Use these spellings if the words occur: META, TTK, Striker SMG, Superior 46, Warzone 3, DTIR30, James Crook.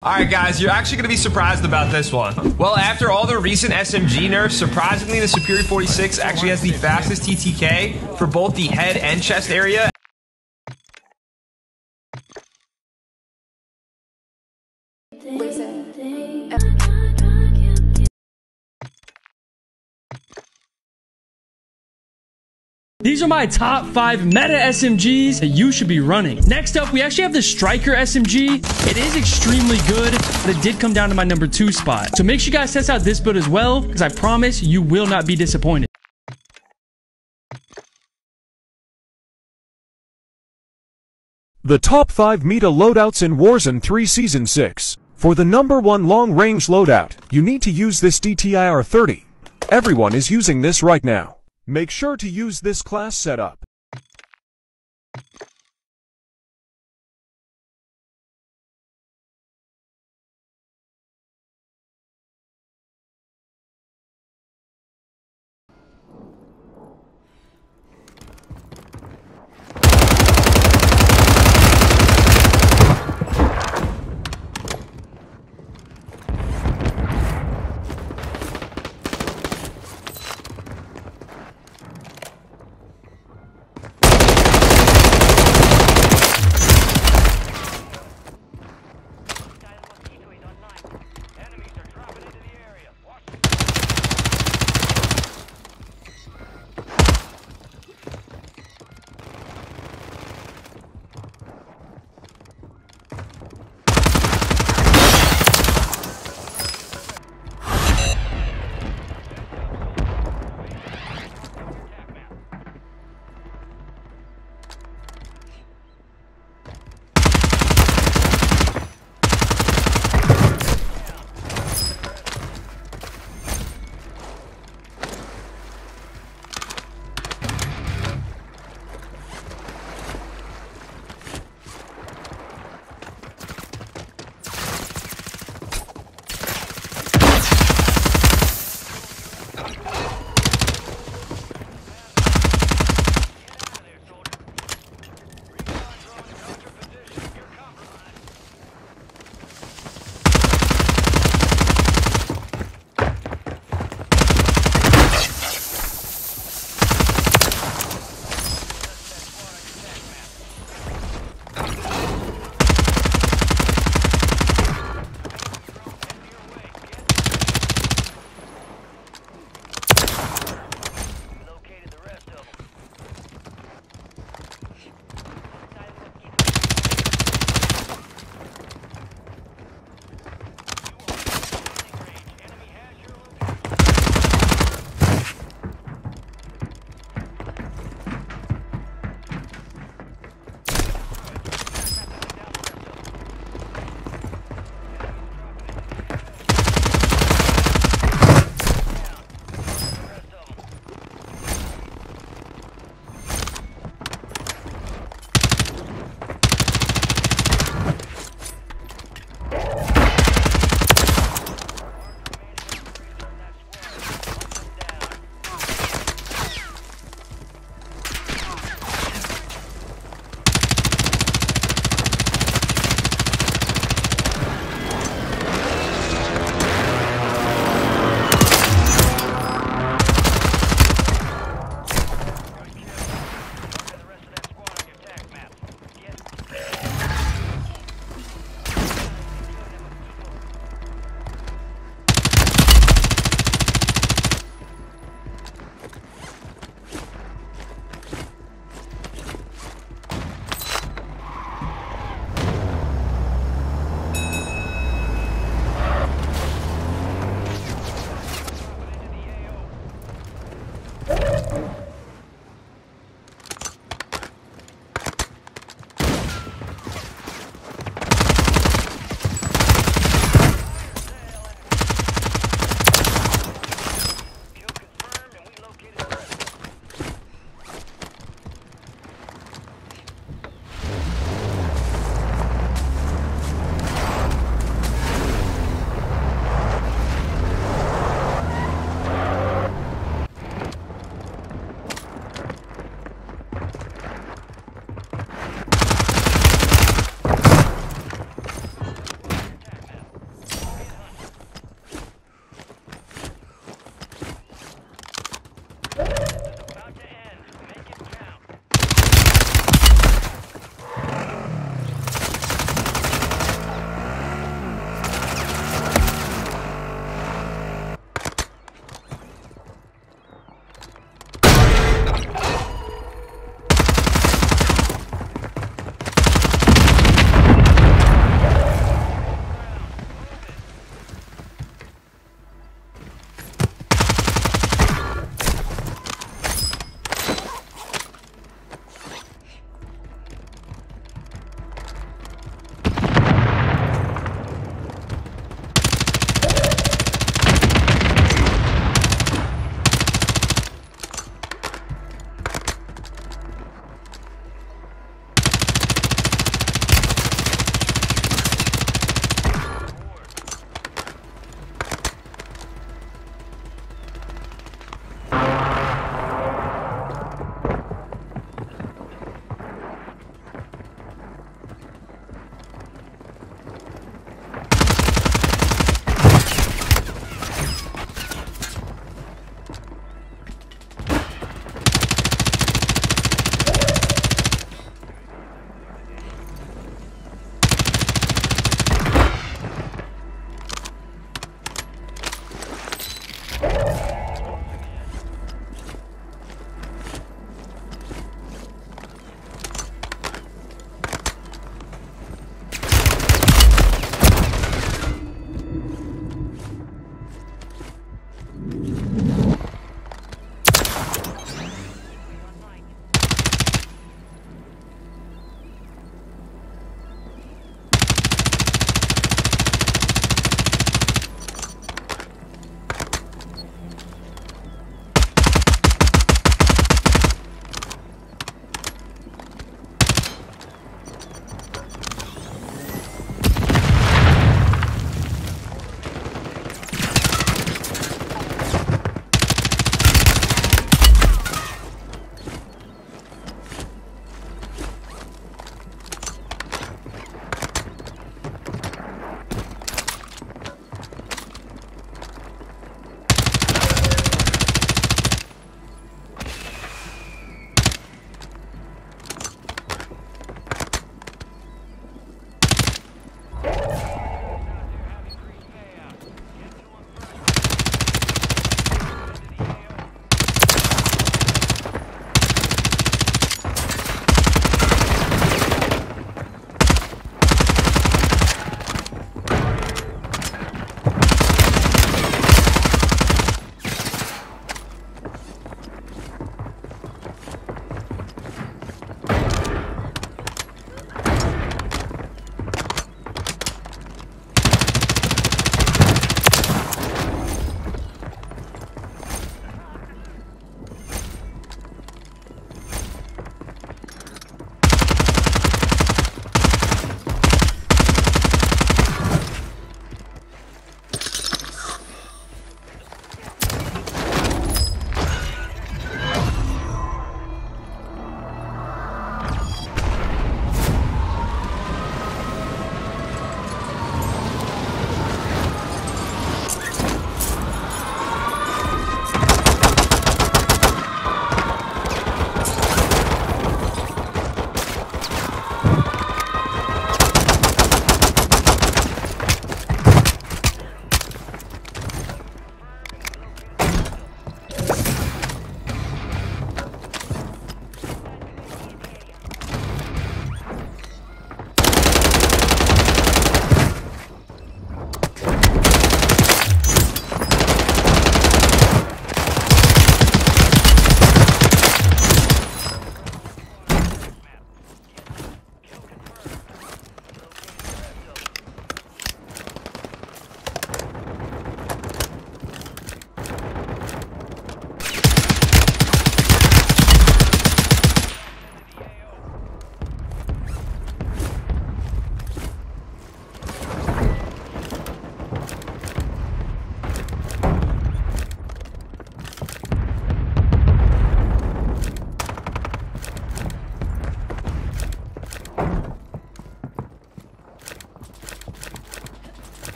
Alright guys, you're actually going to be surprised about this one. Well, after all the recent SMG nerfs, surprisingly the Superior 46 actually has the fastest TTK for both the head and chest area. These are my top 5 meta SMGs that you should be running. Next up, we actually have the Striker SMG. It is extremely good, but it did come down to my number 2 spot. So make sure you guys test out this build as well, because I promise you will not be disappointed. The top 5 meta loadouts in Warzone 3 Season 6. For the number 1 long-range loadout, you need to use this DTIR30. Everyone is using this right now. Make sure to use this class setup.